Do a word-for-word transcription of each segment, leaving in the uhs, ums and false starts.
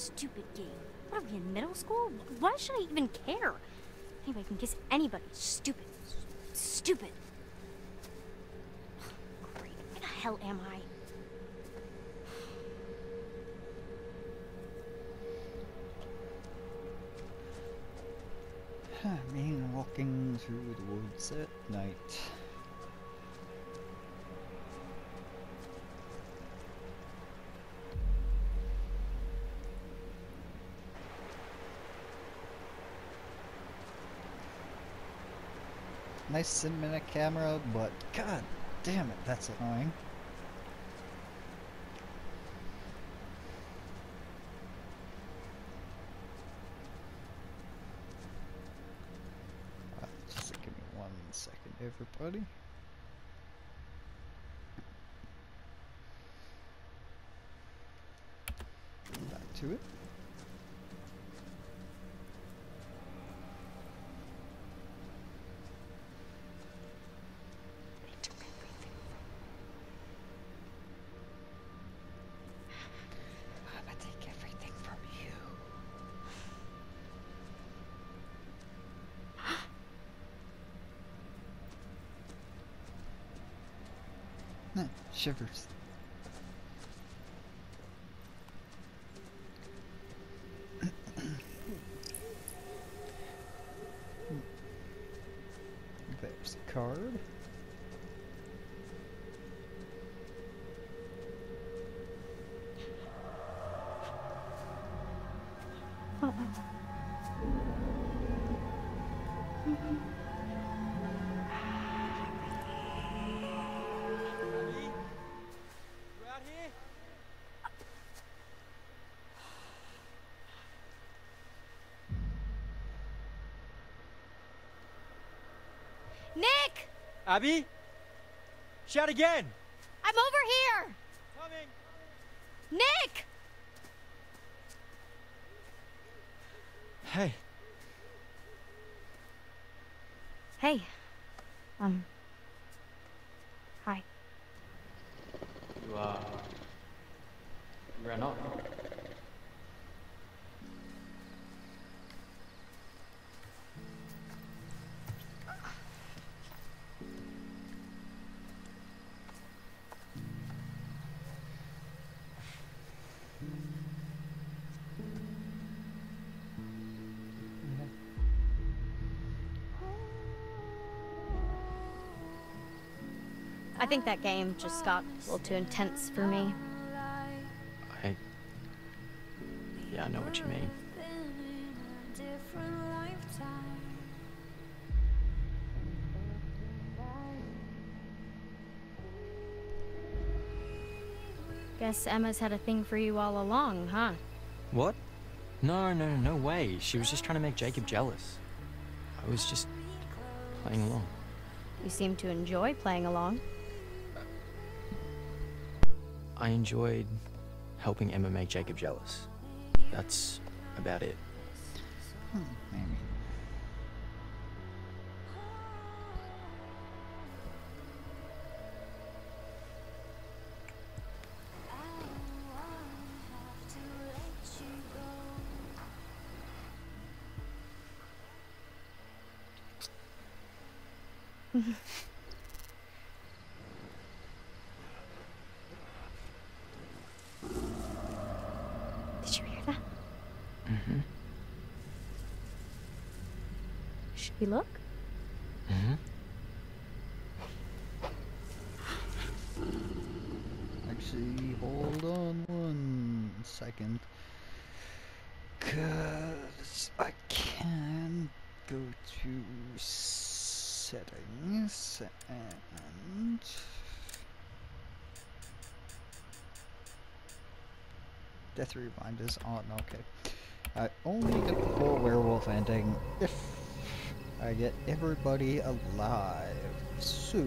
Stupid game. What are we in middle school? Why should I even care? Anybody can kiss anybody. Stupid. Stupid. Great. Where the hell am I? I mean, walking through the woods at night. Nice cinematic camera, but god damn it, that's annoying. Everybody. Back to it. Shivers. There's a card. Nick! Abby? Shout again! I'm over here! Coming! Nick! Hey. Hey. Um. Hi. You, uh... You ran off. I think that game just got a little too intense for me. I... Yeah, I know what you mean. Guess Emma's had a thing for you all along, huh? What? No, no, no way. She was just trying to make Jacob jealous. I was just playing along. You seem to enjoy playing along. I enjoyed helping Emma make Jacob jealous. That's about it. Hmm, maybe. We look? Mm-hmm. Actually, hold on one second. Cause I can go to settings and death reminders on. Okay. I only get the full werewolf ending if I get everybody alive. So.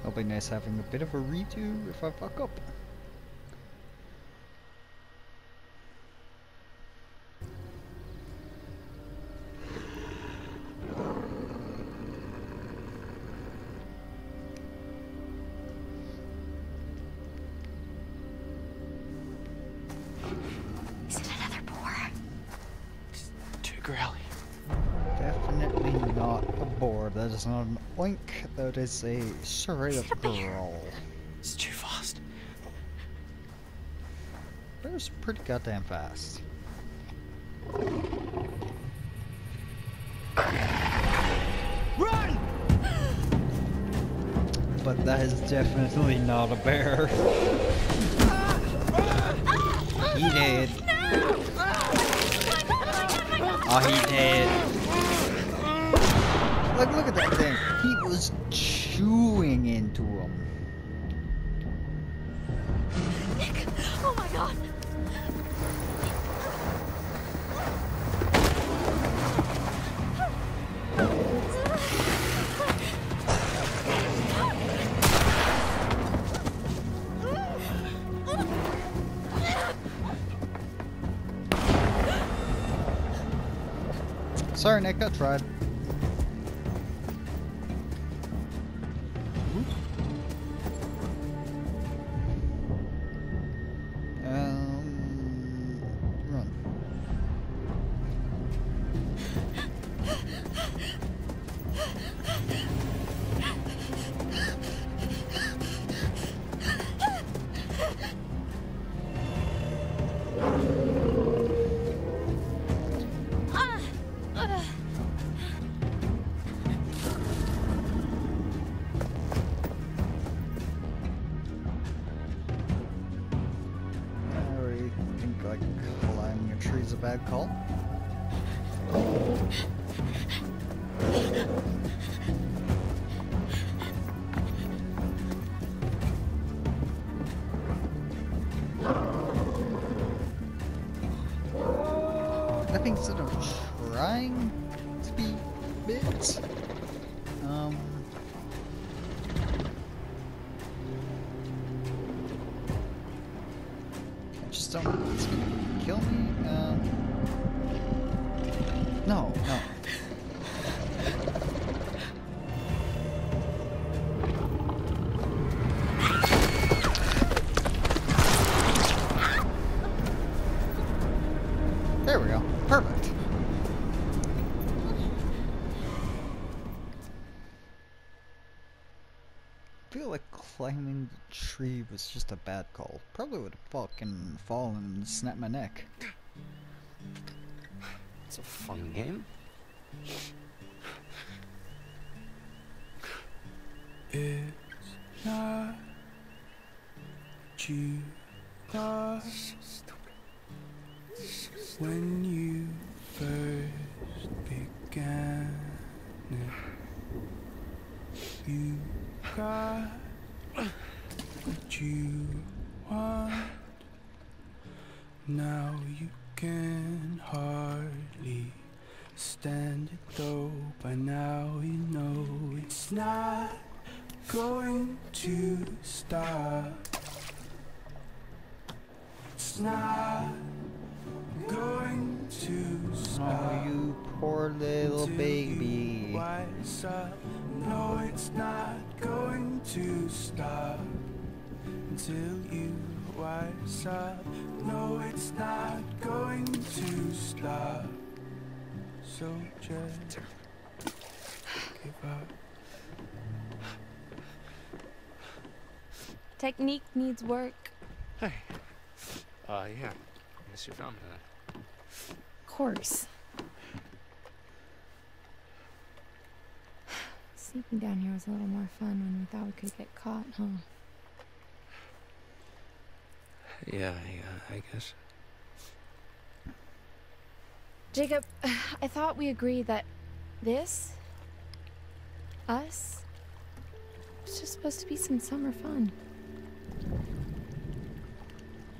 It'll be nice having a bit of a redo if I fuck up. definitely not a board. That is not an oink. That is a straight up roll. It's too fast. Bear's pretty goddamn fast. Run! But that is definitely not a bear. He did. Oh, he did. Like, look at that thing. He was chewing into him. Nick, oh my god. Sorry, Nick, I tried. Um, run. Bad call. I think instead of trying to be bit, um, I just don't want to kill me. Um, no, no. There we go. Perfect. I feel like climbing the tree was just a bad call. Probably would have fucking fallen and snapped my neck. It's a fun game. It's not you lost when you first began it. You got what you want. Now you can hardly stand it though, by now you know it's not going to stop. It's not going to stop. Oh, you poor little baby. Wise up. No, it's not going to stop until you wise up. No, it's not going to stop. So just give up. Technique needs work. Hey. Uh, yeah. I guess you found her. Of course. Sleeping down here was a little more fun when we thought we could get caught, huh? Yeah, yeah, I guess. Jacob, I thought we agreed that this, us, was just supposed to be some summer fun.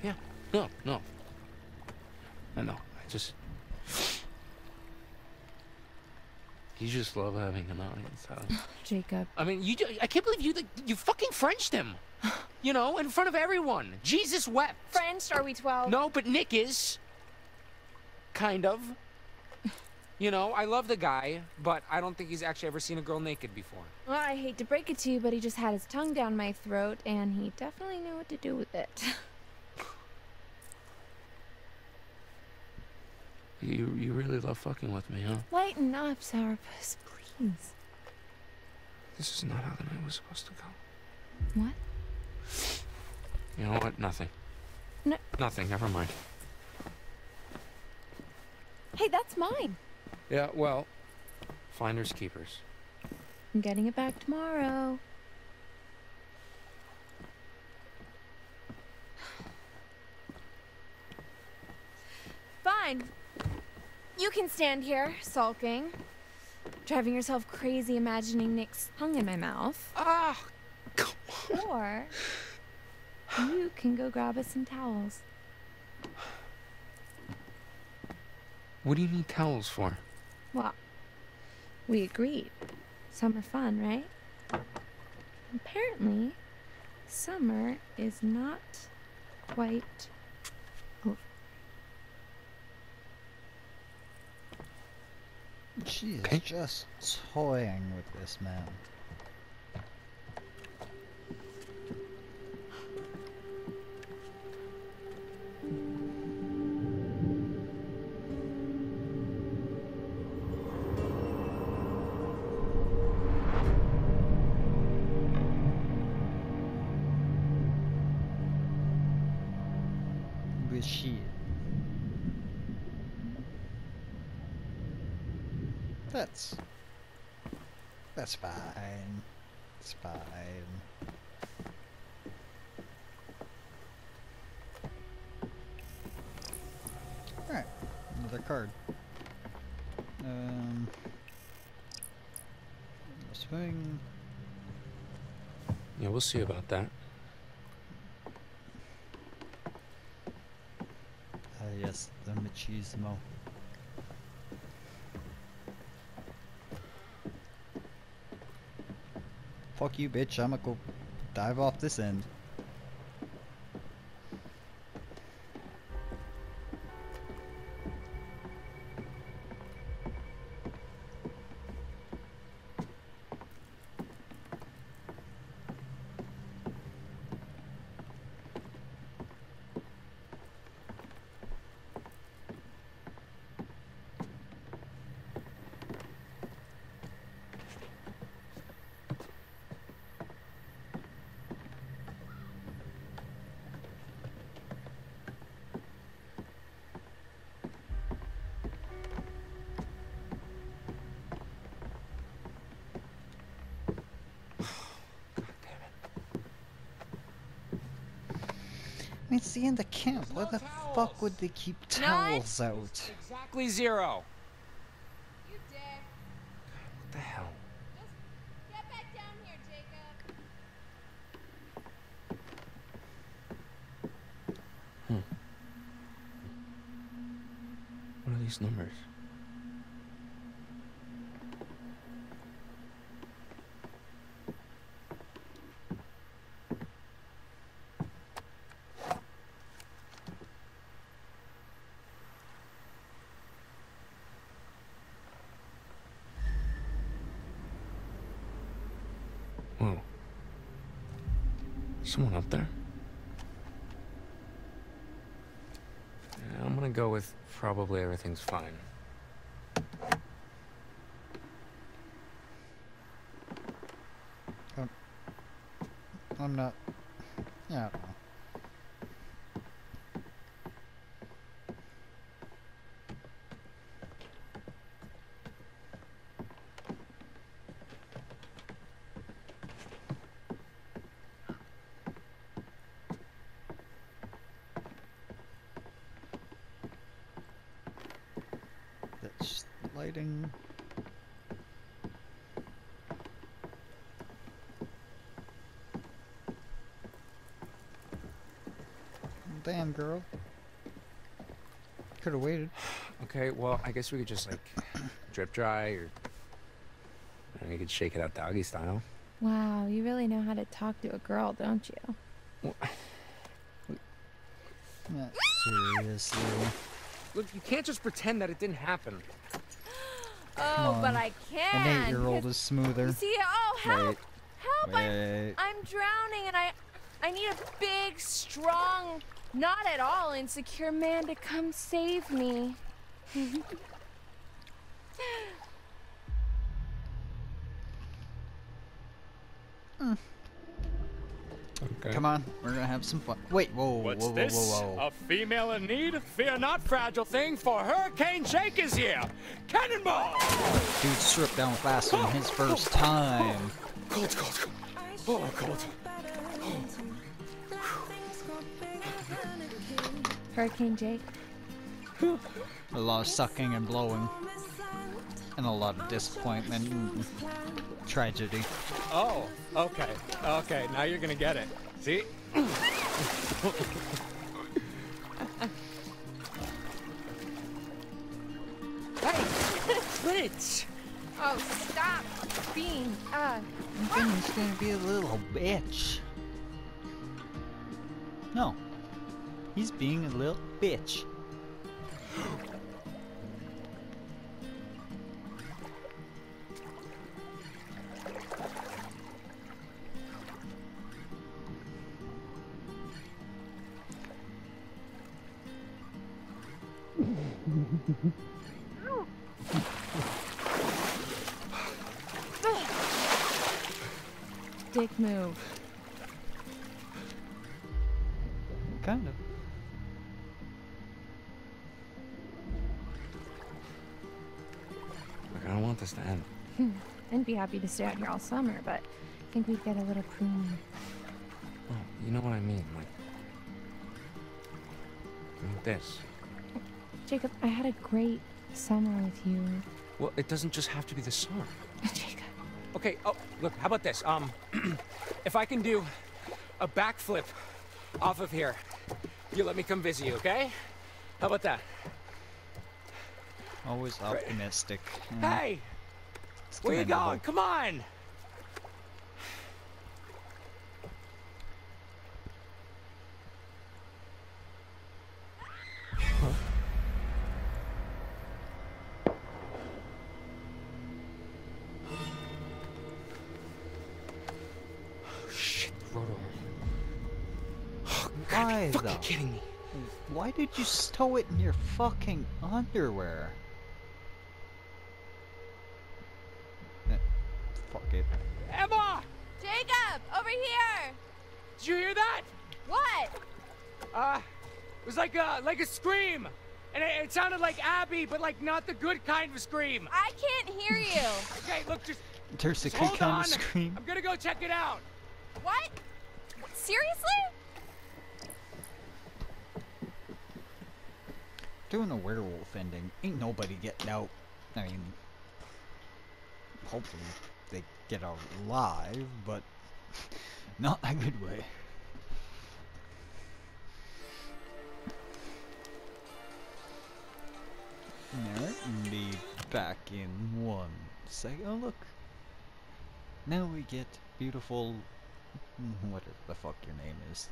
Yeah, no, no. I know, I just... You just love having an audience, huh? Jacob. I mean, you do, I can't believe you, like, you fucking Frenched him. You know, in front of everyone. Jesus wept. French? Are we twelve? No, but Nick is. Kind of. You know, I love the guy, but I don't think he's actually ever seen a girl naked before. Well, I hate to break it to you, but he just had his tongue down my throat, and he definitely knew what to do with it. You, you really love fucking with me, huh? Lighten up, Sourpuss, please. This is not how the night was supposed to go. What? You know what? Nothing. No. Nothing. Never mind. Hey, that's mine. Yeah, well, finders keepers. I'm getting it back tomorrow. Fine. You can stand here, sulking. Driving yourself crazy imagining Nick's tongue in my mouth. Ah, come on. Or you can go grab us some towels. What do you need towels for? Well, we agreed. Summer fun, right? Apparently, summer is not quite over. She is just toying with this man. That's... That's fine. It's fine. Alright. Another card. Um... Swing. Yeah, we'll see about that. Ah, uh, yes. The machismo. Fuck you, bitch. I'ma go dive off this end. It's the end of camp. Why the fuck would they keep towels out? Exactly zero. You dick. What the hell? Just get back down here, Jacob. Hmm. What are these numbers? Someone up there. Yeah, I'm gonna go with probably everything's fine. I'm, I'm not. Yeah. I don't know. Lighting. Damn, girl. Could have waited. Okay, well, I guess we could just like drip dry, or you could shake it out doggy style. Wow, you really know how to talk to a girl, don't you? Well, not seriously. Look, you can't just pretend that it didn't happen. Oh, but I can. An eight-year-old is smoother. You see, oh help! Wait. Help! Wait. I'm, I'm drowning, and I, I need a big, strong, not at all insecure man to come save me. mm. Okay. Come on, we're gonna have some fun. Wait, whoa, What's whoa, this? whoa, whoa, whoa. A female in need? Fear not, fragile thing, for Hurricane Jake is here! Cannonball! Dude stripped down faster than his first time. Cold, cold, cold. Oh, cold. Oh. Hurricane Jake. A lot of sucking and blowing. And a lot of disappointment and tragedy. Oh, okay. Okay, now you're gonna get it. See? Hey! Switch! Oh, stop being a... I'm gonna, gonna be a little bitch. No. He's being a little bitch. Dick move. Kind of. Look, I don't want this to end. I'd be happy to stay out here all summer, but I think we'd get a little pruning. Oh, you know what I mean, like, like this. Jacob, I had a great summer with you. Well, it doesn't just have to be the summer. Jacob. Okay, oh, look, how about this? Um, if I can do a backflip off of here, you let me come visit you, okay? How about that? Always optimistic. Right. Hey! Let's where you going? Level. Come on! Fucking kidding me. Why did you stow it in your fucking underwear? Eh, fuck it. Emma! Jacob! Over here! Did you hear that? What? Uh, it was like a, like a scream. And it, it sounded like Abby, but like not the good kind of scream. I can't hear you. Okay, look, just, There's just a good kind of scream. I'm gonna go check it out. What? Seriously? Doing a werewolf ending, ain't nobody getting out. I mean, hopefully they get out alive, but not a good way. Now let me back in one second. Oh look, now we get beautiful, whatever the fuck your name is.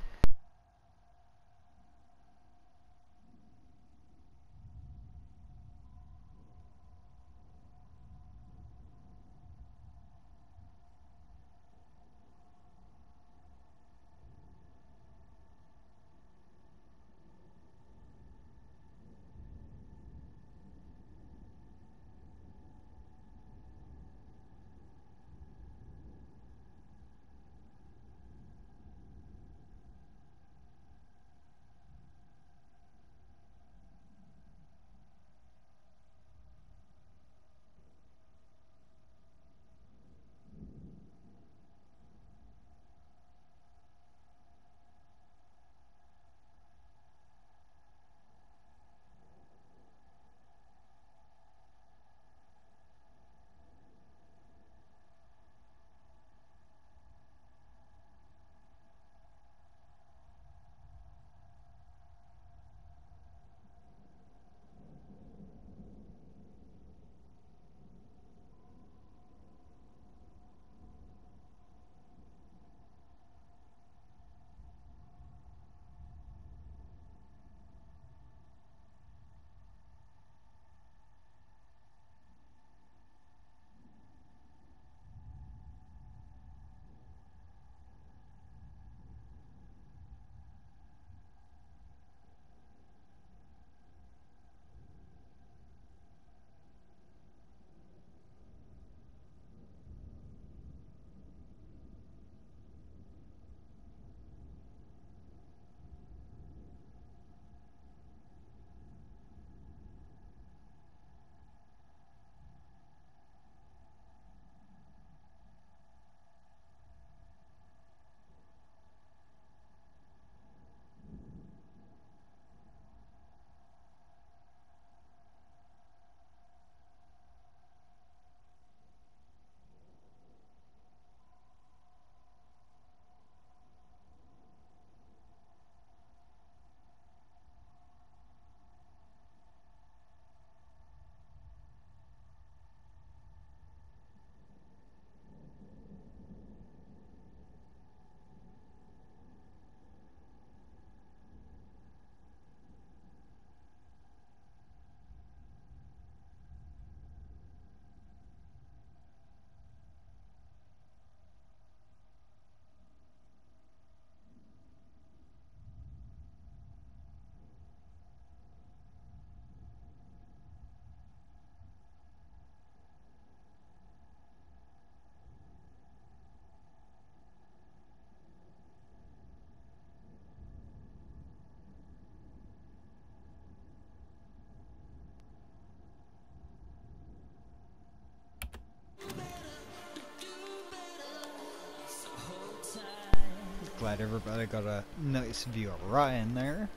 Glad everybody got a nice view of Ryan there.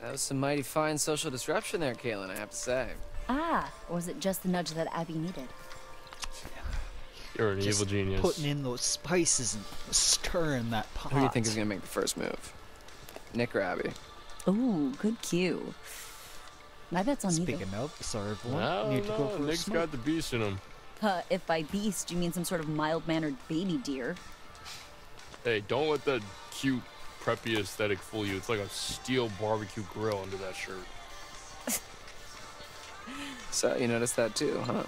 That was some mighty fine social disruption there, Kaylin, I have to say. Ah, or was it just the nudge that Abby needed? You're an just evil genius. Putting in those spices and stirring that pot. Who do you think is going to make the first move? Nick or Abby? Ooh, good cue. My bet's on Speaking you. Speaking of, sorry everyone. No, need to no, go for Nick's got the beast in him. Uh, if by beast you mean some sort of mild-mannered baby deer. Hey, don't let that cute, preppy aesthetic fool you. It's like a steel barbecue grill under that shirt. So you noticed that too, huh?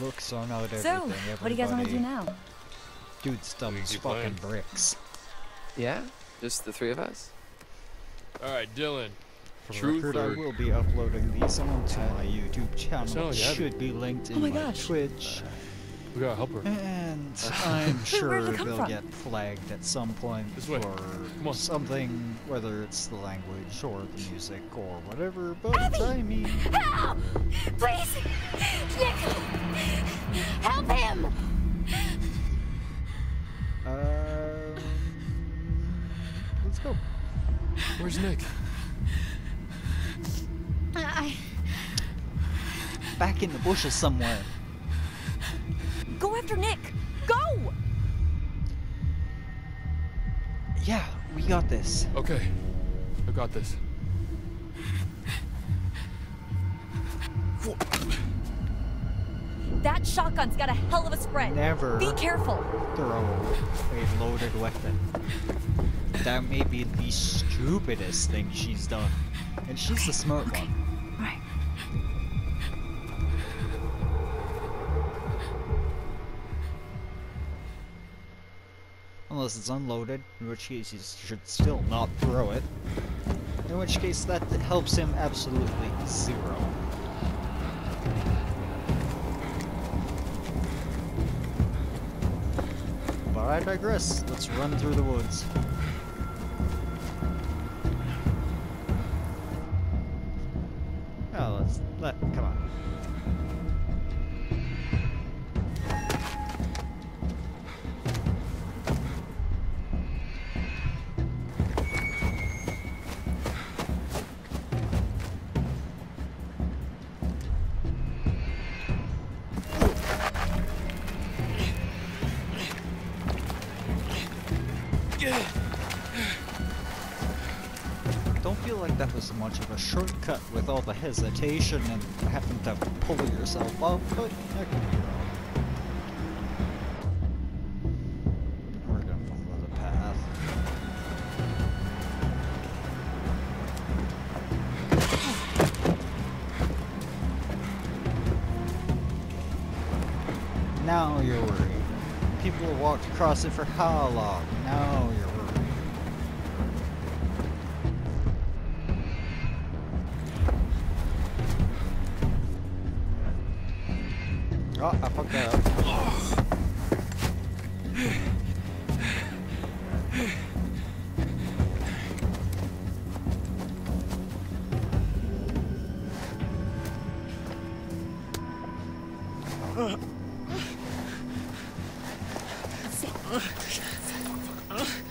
Looks on out everything. So, everybody. What do you guys want to do now? Dude, stump's fucking bricks. Yeah, just the three of us. All right, Dylan. For Truth record, or... I will be uploading these onto my YouTube channel. It should be linked in oh my, my Twitch. Uh, we gotta help her. And I'm sure they'll get flagged at some point for something, whether it's the language or the music or whatever. But Abby! I mean, help! Please, Nick, help him. Um, uh, let's go. Where's Nick? I... Back in the bushes somewhere. Go after Nick! Go! Yeah, we got this. Okay. I got this. That shotgun's got a hell of a spread. Never. Be careful. Throw a loaded weapon. That may be the stupidest thing she's done. And she's okay, the smart okay. one. All right. Unless it's unloaded, in which case you should still not throw it. In which case that helps him absolutely zero. But I digress. Let's run through the woods. Oh, let's let come on. Much of a shortcut with all the hesitation and having to pull yourself up, but that can be wrong. We're gonna follow the path. Now you're worried. People have walked across it for how long? Now you're Oh, I fucked that up. Oh.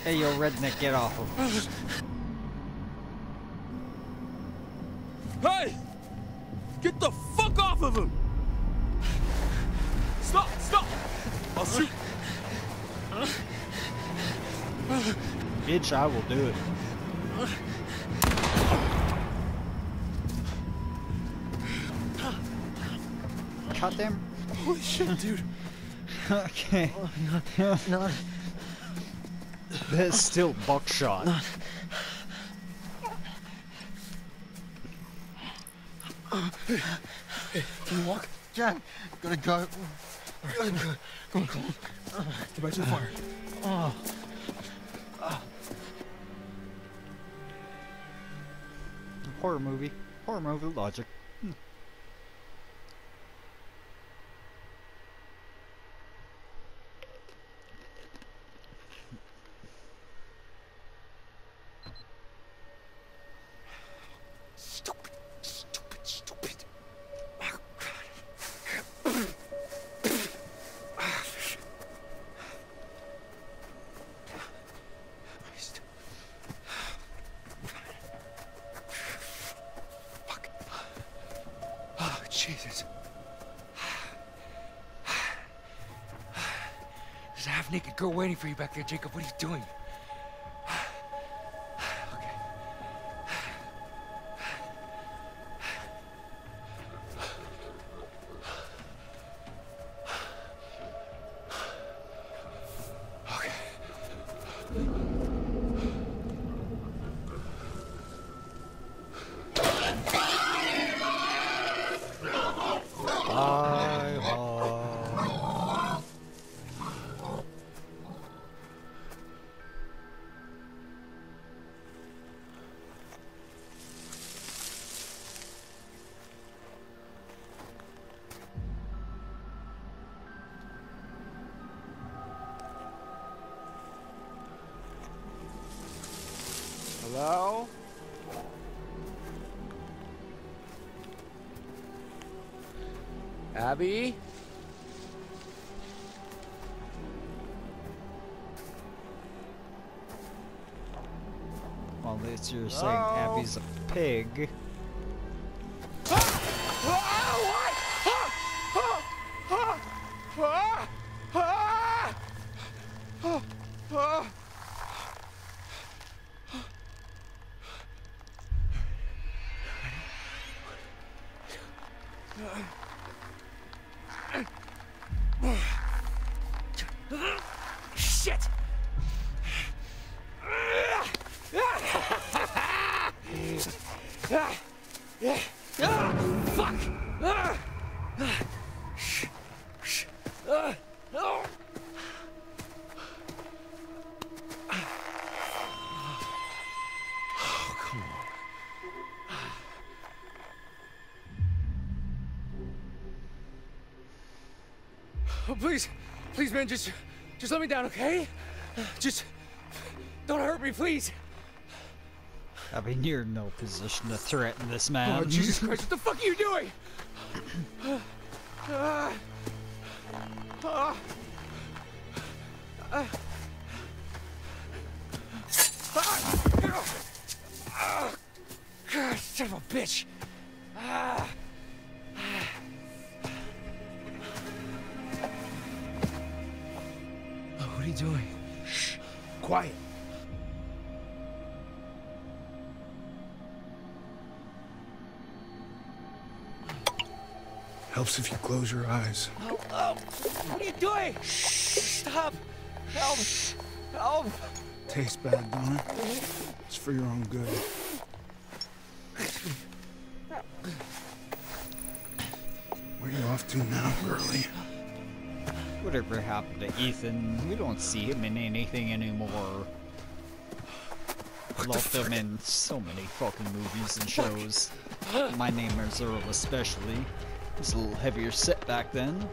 Hey, yo, redneck, get off of us. Hey! Get the fuck off of him! Stop! Stop! I'll shoot! Bitch, I will do it. Cut them? Holy shit, dude. Okay. No, no. There's still buckshot. No. Hey, hey, can you walk? Jack, gotta go. Come on, come on. Get back to the fire. Oh. Oh. Horror movie. Horror movie logic. Hmm. Stupid, stupid, stupid. Oh, God. Jesus. There's a half-naked girl waiting for you back there, Jacob. What are you doing? Okay. Okay. Bye, bye. Hello? Abby? Well, at least you're saying Abby's a pig. Shit! Fuck! Oh, please, please, man, just, just let me down, okay? Just don't hurt me, please. I mean, you're in no position to threaten this man. Oh, Jesus Christ, what the fuck are you doing? uh, uh, uh, uh, uh, God, son of a bitch. Uh, What are you doing? Shh. Quiet. Helps if you close your eyes. Oh, oh. What are you doing? Shh. Stop. Help. Shh. Help. Tastes bad, Donna. It's for your own good. Where are you off to now, girlie? Whatever happened to Ethan? We don't see him in anything anymore. Loved him in so many fucking movies and shows. My Name is Earl especially. He was a little heavier set back then.